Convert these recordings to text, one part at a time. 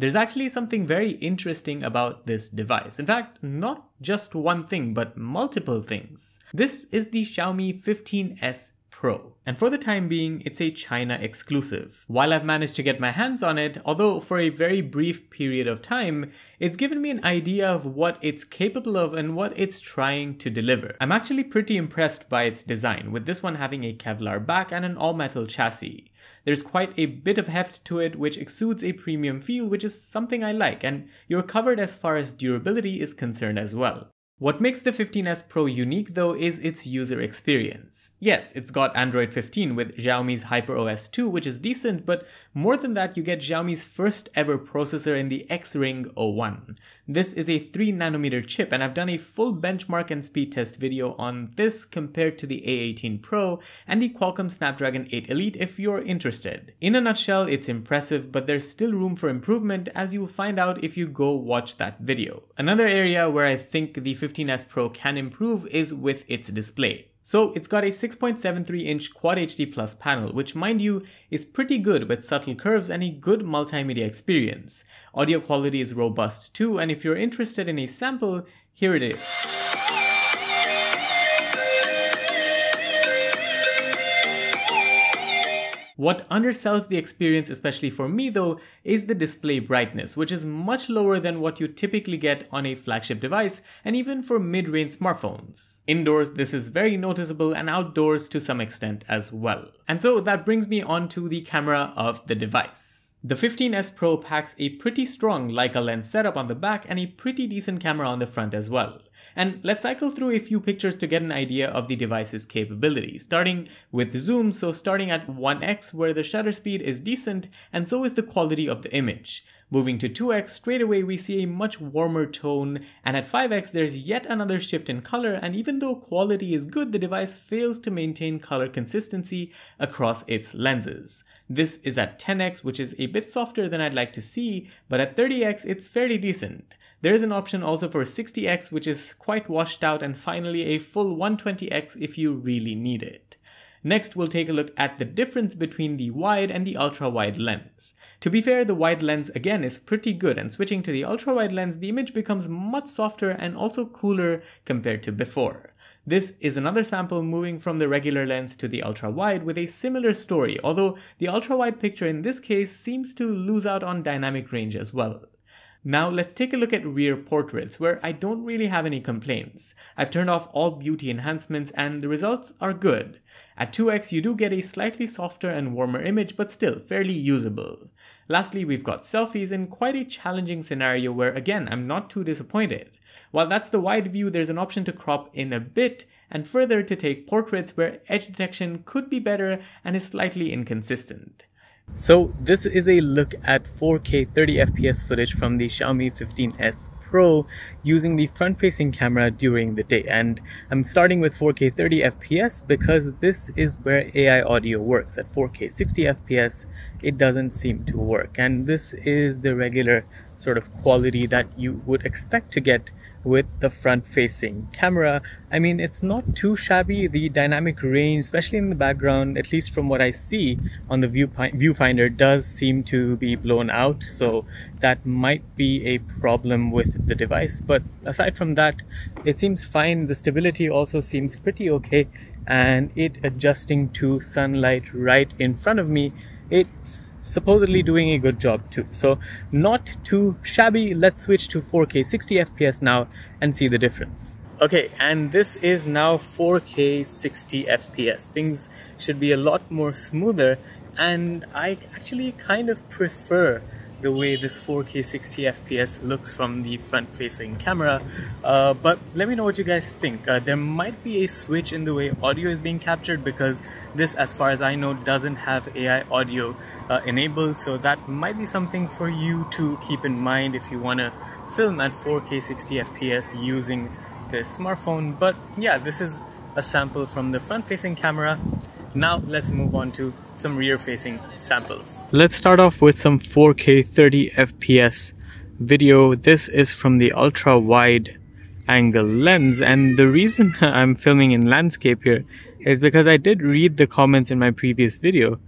There's actually something very interesting about this device. In fact, not just one thing, but multiple things. This is the Xiaomi 15S Pro. And for the time being, it's a China exclusive. While I've managed to get my hands on it, although for a very brief period of time, it's given me an idea of what it's capable of and what it's trying to deliver. I'm actually pretty impressed by its design, with this one having a Kevlar back and an all-metal chassis. There's quite a bit of heft to it, which exudes a premium feel, which is something I like, and you're covered as far as durability is concerned as well. What makes the 15S Pro unique though is its user experience. Yes, it's got Android 15 with Xiaomi's HyperOS 2, which is decent, but more than that, you get Xiaomi's first ever processor in the Xring O1. This is a 3nm chip, and I've done a full benchmark and speed test video on this compared to the A18 Pro and the Qualcomm Snapdragon 8 Elite if you're interested. In a nutshell, it's impressive, but there's still room for improvement, as you'll find out if you go watch that video. Another area where I think the 15S Pro can improve is with its display. So it's got a 6.73-inch Quad HD+ panel, which, mind you, is pretty good with subtle curves and a good multimedia experience. Audio quality is robust too, and if you're interested in a sample, here it is. What undersells the experience, especially for me though, is the display brightness, which is much lower than what you typically get on a flagship device and even for mid-range smartphones. Indoors, this is very noticeable, and outdoors to some extent as well. And so that brings me on to the camera of the device. The 15S Pro packs a pretty strong Leica lens setup on the back and a pretty decent camera on the front as well. And let's cycle through a few pictures to get an idea of the device's capability, starting with zoom, so starting at 1x where the shutter speed is decent and so is the quality of the image. Moving to 2x, straight away we see a much warmer tone, and at 5x there's yet another shift in color, and even though quality is good, the device fails to maintain color consistency across its lenses. This is at 10x, which is a bit softer than I'd like to see, but at 30x it's fairly decent. There is an option also for 60x, which is quite washed out, and finally a full 120x if you really need it. Next, we'll take a look at the difference between the wide and the ultra-wide lens. To be fair, the wide lens again is pretty good, and switching to the ultra-wide lens, the image becomes much softer and also cooler compared to before. This is another sample moving from the regular lens to the ultra-wide with a similar story, although the ultra-wide picture in this case seems to lose out on dynamic range as well. Now let's take a look at rear portraits, where I don't really have any complaints. I've turned off all beauty enhancements and the results are good. At 2x you do get a slightly softer and warmer image, but still fairly usable. Lastly, we've got selfies in quite a challenging scenario where again I'm not too disappointed. While that's the wide view, there's an option to crop in a bit and further to take portraits where edge detection could be better and is slightly inconsistent. So this is a look at 4K 30fps footage from the Xiaomi 15S Pro using the front-facing camera during the day, and I'm starting with 4K 30fps because this is where AI audio works. At 4K 60fps it doesn't seem to work, and this is the regular sort of quality that you would expect to get with the front-facing camera. I mean, it's not too shabby. The dynamic range, especially in the background, at least from what I see on the viewfinder, does seem to be blown out, so that might be a problem with the device. But aside from that, it seems fine. The stability also seems pretty okay, and it adjusting to sunlight right in front of me, it's supposedly doing a good job too, so not too shabby. Let's switch to 4K 60fps now and see the difference. Okay, and this is now 4K 60fps. Things should be a lot more smoother, and I actually kind of prefer the way this 4K 60fps looks from the front-facing camera, but let me know what you guys think. There might be a switch in the way audio is being captured, because this, as far as I know, doesn't have AI audio enabled, so that might be something for you to keep in mind if you want to film at 4K 60fps using this smartphone. But yeah, this is a sample from the front-facing camera. Now let's move on to some rear-facing samples. Let's start off with some 4K 30fps video. This is from the ultra-wide angle lens, and the reason I'm filming in landscape here is because I did read the comments in my previous video,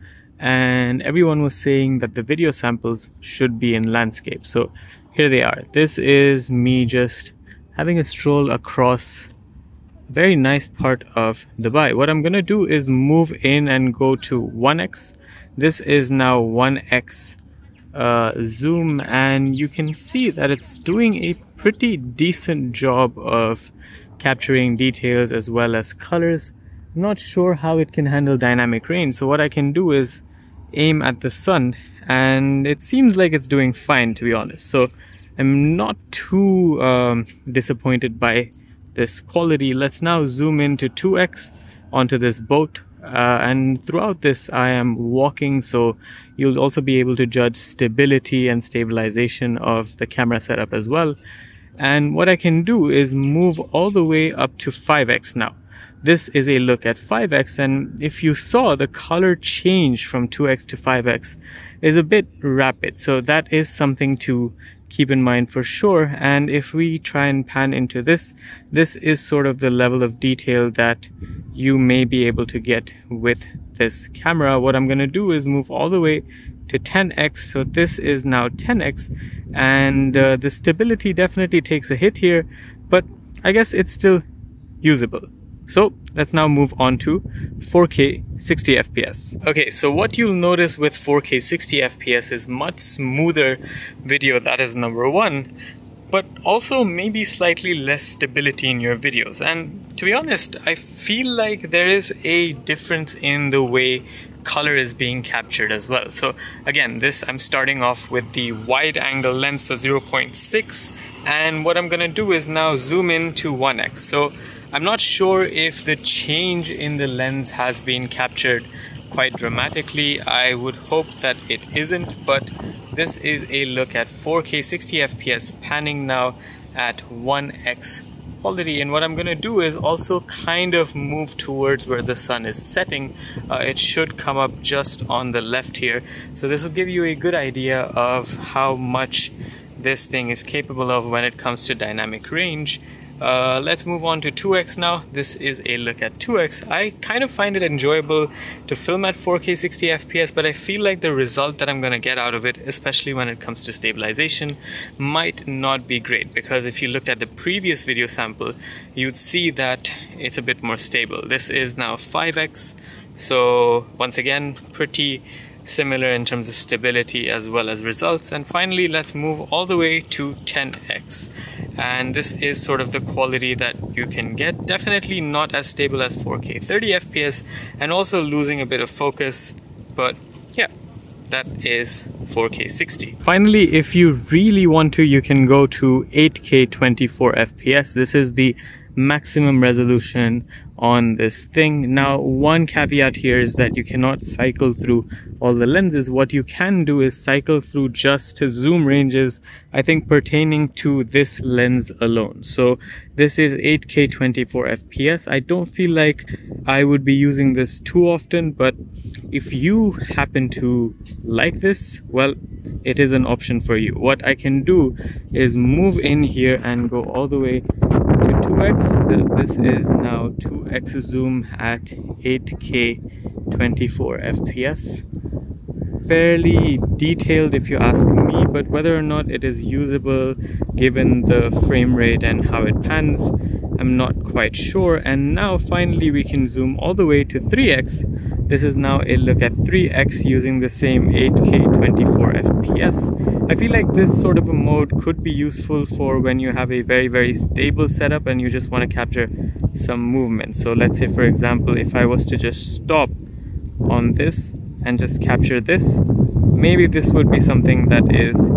and everyone was saying that the video samples should be in landscape. So here they are. This is me just having a stroll across a very nice part of Dubai. What I'm gonna do is move in and go to 1x. This is now 1x zoom, and you can see that it's doing a pretty decent job of capturing details as well as colors. Not sure how it can handle dynamic range, so what I can do is aim at the sun, and it seems like it's doing fine, to be honest. So I'm not too disappointed by this quality. Let's now zoom into 2x onto this boat, and throughout this I am walking, so you'll also be able to judge stability and stabilization of the camera setup as well. And what I can do is move all the way up to 5x now. This is a look at 5x, and if you saw, the color change from 2x to 5x is a bit rapid, so that is something to keep in mind for sure. And if we try and pan into this, this is sort of the level of detail that you may be able to get with this camera. What I'm going to do is move all the way to 10x, so this is now 10x, and the stability definitely takes a hit here, but I guess it's still usable. So let's now move on to 4K 60fps. Okay, so what you'll notice with 4K 60fps is much smoother video, that is number one, but also maybe slightly less stability in your videos. And to be honest, I feel like there is a difference in the way color is being captured as well. So again, this I'm starting off with the wide angle lens, so 0.6, and what I'm gonna do is now zoom in to 1x. So I'm not sure if the change in the lens has been captured quite dramatically. I would hope that it isn't, but this is a look at 4K 60fps panning now at 1x quality. And what I'm gonna do is also kind of move towards where the sun is setting. It should come up just on the left here. So this will give you a good idea of how much this thing is capable of when it comes to dynamic range. Let's move on to 2x now. This is a look at 2x. I kind of find it enjoyable to film at 4K 60fps, but I feel like the result that I'm going to get out of it, especially when it comes to stabilization, might not be great, because if you looked at the previous video sample, you'd see that it's a bit more stable. This is now 5x, so once again, pretty similar in terms of stability as well as results. And finally, let's move all the way to 10x, and this is sort of the quality that you can get. Definitely not as stable as 4K 30fps, and also losing a bit of focus, but yeah, that is 4K 60. Finally, if you really want to, you can go to 8K 24fps. This is the maximum resolution on this thing. Now, one caveat here is that you cannot cycle through all the lenses. What you can do is cycle through just zoom ranges, I think, pertaining to this lens alone. So this is 8K 24fps. I don't feel like I would be using this too often, but if you happen to like this, well, it is an option for you. What I can do is move in here and go all the way 2x. This is now 2x zoom at 8K 24fps. Fairly detailed if you ask me, but whether or not it is usable given the frame rate and how it pans, I'm not quite sure. And now finally we can zoom all the way to 3x. This is now a look at 3x using the same 8K 24fps. I feel like this sort of a mode could be useful for when you have a very stable setup and you just want to capture some movement. So let's say, for example, if I was to just stop on this and just capture this, maybe this would be something that is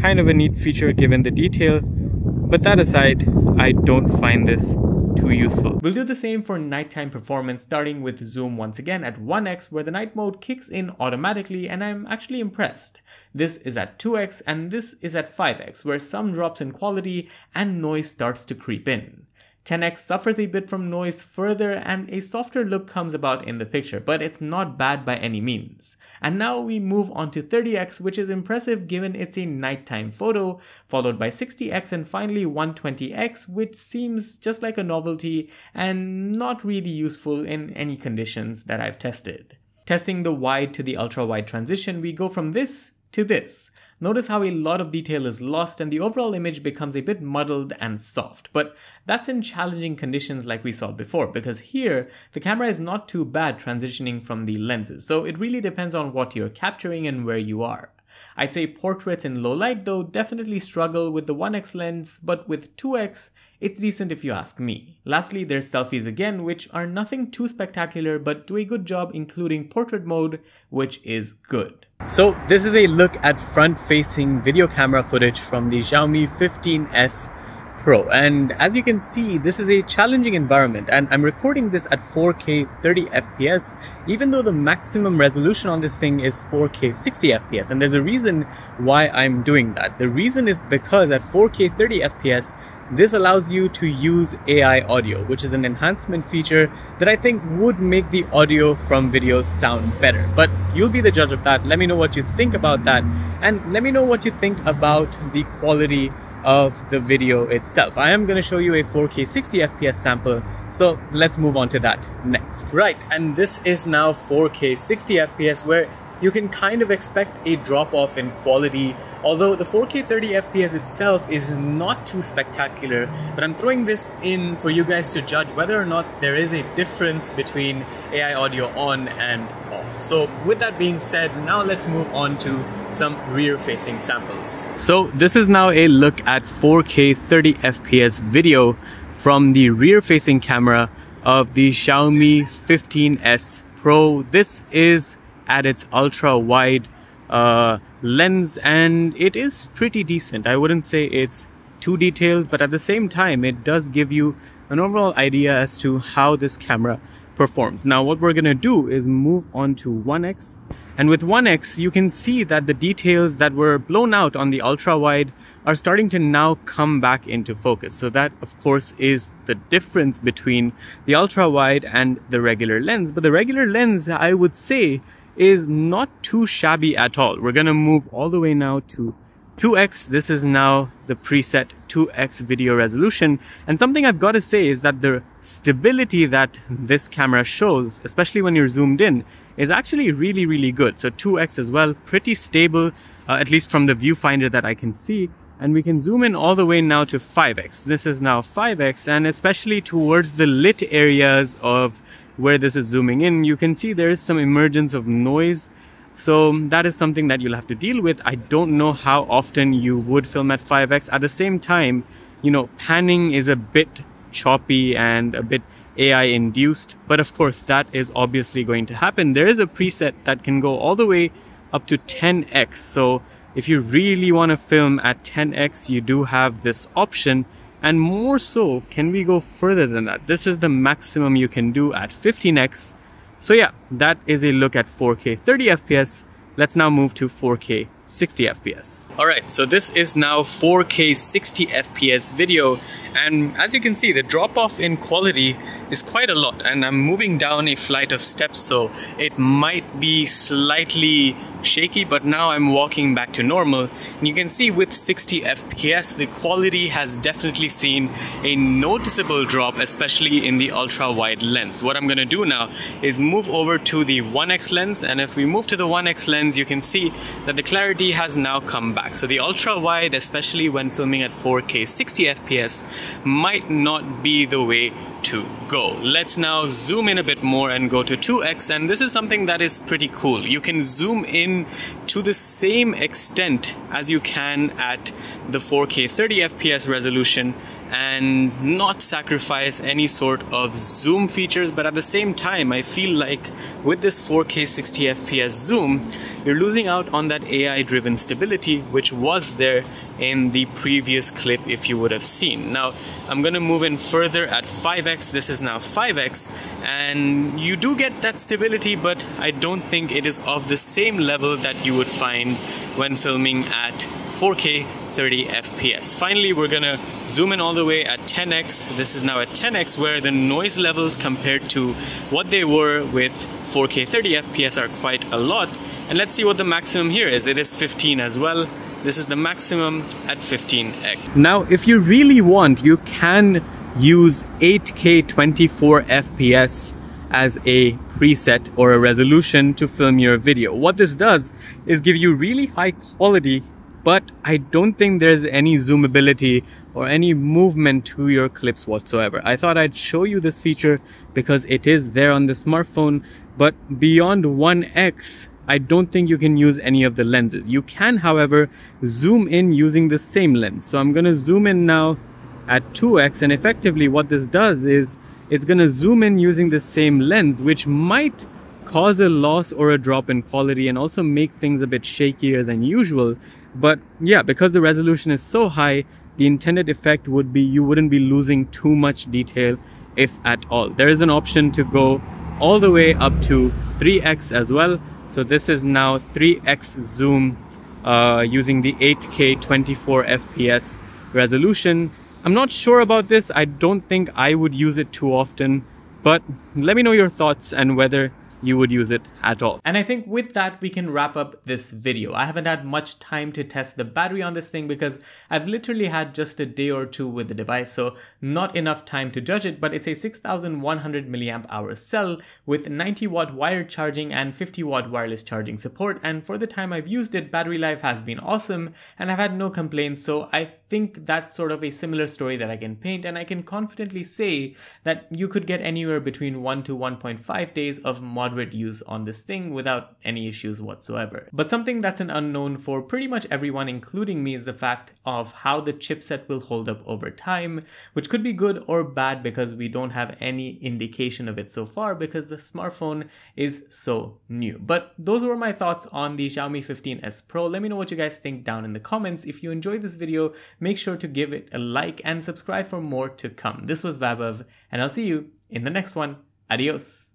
kind of a neat feature given the detail. But that aside, I don't find this too useful. We'll do the same for nighttime performance, starting with zoom once again at 1x, where the night mode kicks in automatically, and I'm actually impressed. This is at 2x, and this is at 5x, where some drops in quality and noise starts to creep in. 10x suffers a bit from noise further, and a softer look comes about in the picture, but it's not bad by any means. And now we move on to 30x, which is impressive given it's a nighttime photo, followed by 60x, and finally 120x, which seems just like a novelty and not really useful in any conditions that I've tested. Testing the wide to the ultra-wide transition, we go from this to this. Notice how a lot of detail is lost and the overall image becomes a bit muddled and soft, but that's in challenging conditions like we saw before, because here the camera is not too bad transitioning from the lenses, so it really depends on what you're capturing and where you are. I'd say portraits in low light though definitely struggle with the 1x lens, but with 2x, it's decent if you ask me. Lastly, there's selfies again, which are nothing too spectacular but do a good job including portrait mode, which is good. So this is a look at front-facing video camera footage from the Xiaomi 15S Pro, and as you can see, this is a challenging environment, and I'm recording this at 4K 30 FPS, even though the maximum resolution on this thing is 4K 60 FPS, and there's a reason why I'm doing that. The reason is because at 4K 30 FPS, this allows you to use AI audio, which is an enhancement feature that I think would make the audio from videos sound better. But you'll be the judge of that. Let me know what you think about that, and let me know what you think about the quality of the video itself. I am going to show you a 4K 60 FPS sample, so let's move on to that next. Right, and this is now 4K 60 FPS where you can kind of expect a drop-off in quality, although the 4K 30 FPS itself is not too spectacular, but I'm throwing this in for you guys to judge whether or not there is a difference between AI audio on and off. So with that being said, now let's move on to some rear-facing samples. So this is now a look at 4K 30 FPS video from the rear-facing camera of the Xiaomi 15S Pro. This is at its ultra-wide lens, and it is pretty decent. I wouldn't say it's too detailed, but at the same time, it does give you an overall idea as to how this camera performs. Now, what we're gonna do is move on to 1x, and with 1x, you can see that the details that were blown out on the ultra-wide are starting to now come back into focus. So that, of course, is the difference between the ultra-wide and the regular lens. But the regular lens, I would say, is not too shabby at all. We're gonna move all the way now to 2x. This is now the preset 2x video resolution, and something I've got to say is that the stability that this camera shows, especially when you're zoomed in, is actually really good. So 2x as well, pretty stable, at least from the viewfinder that I can see. And we can zoom in all the way now to 5x. This is now 5x, and especially towards the lit areas of where this is zooming in, you can see there is some emergence of noise. So that is something that you'll have to deal with. I don't know how often you would film at 5x. At the same time, you know, panning is a bit choppy and a bit AI induced, but of course that is obviously going to happen. There is a preset that can go all the way up to 10x. So if you really want to film at 10x, you do have this option. And more so, can we go further than that? This is the maximum you can do at 15x. So yeah, that is a look at 4K 30 FPS. Let's now move to 4K 60 FPS. All right, so this is now 4K 60 FPS video. And as you can see, the drop off in quality is quite a lot. And I'm moving down a flight of steps, so it might be slightly shaky, but now I'm walking back to normal. And you can see with 60 FPS, the quality has definitely seen a noticeable drop, especially in the ultra wide lens. What I'm gonna do now is move over to the 1x lens. And if we move to the 1x lens, you can see that the clarity has now come back. So the ultra wide, especially when filming at 4K 60 FPS, might not be the way to go. Let's now zoom in a bit more and go to 2x, and this is something that is pretty cool. You can zoom in to the same extent as you can at the 4K 30 FPS resolution and not sacrifice any sort of zoom features, but at the same time, I feel like with this 4K 60 FPS zoom, you're losing out on that AI-driven stability, which was there in the previous clip if you would have seen. Now, I'm gonna move in further at 5x, this is now 5x, and you do get that stability, but I don't think it is of the same level that you would find when filming at 4K 30 FPS. Finally, we're gonna zoom in all the way at 10x. This is now at 10x, where the noise levels compared to what they were with 4K 30 FPS are quite a lot. And let's see what the maximum here is. It is 15 as well. This is the maximum at 15x. Now, if you really want, you can use 8K 24 FPS as a preset or a resolution to film your video. What this does is give you really high quality, but I don't think there's any zoomability or any movement to your clips whatsoever. I thought I'd show you this feature because it is there on the smartphone, but beyond 1x, I don't think you can use any of the lenses. You can, however, zoom in using the same lens. So I'm gonna zoom in now at 2x, and effectively what this does is it's gonna zoom in using the same lens, which might cause a loss or a drop in quality and also make things a bit shakier than usual. But yeah, because the resolution is so high, the intended effect would be you wouldn't be losing too much detail, if at all. There is an option to go all the way up to 3x as well. So this is now 3x zoom using the 8K 24 FPS resolution. I'm not sure about this. I don't think I would use it too often, but let me know your thoughts and whether you would use it at all. And I think with that, we can wrap up this video. I haven't had much time to test the battery on this thing because I've literally had just a day or two with the device, so not enough time to judge it, but it's a 6,100 milliamp hour cell with 90 watt wired charging and 50 watt wireless charging support. And for the time I've used it, battery life has been awesome and I've had no complaints. So I think that's sort of a similar story that I can paint, and I can confidently say that you could get anywhere between 1 to 1.5 days of moderate use on this thing without any issues whatsoever. But something that's an unknown for pretty much everyone, including me, is the fact of how the chipset will hold up over time, which could be good or bad because we don't have any indication of it so far because the smartphone is so new. But those were my thoughts on the Xiaomi 15S Pro. Let me know what you guys think down in the comments. If you enjoyed this video, make sure to give it a like and subscribe for more to come. This was Vabov, and I'll see you in the next one. Adios.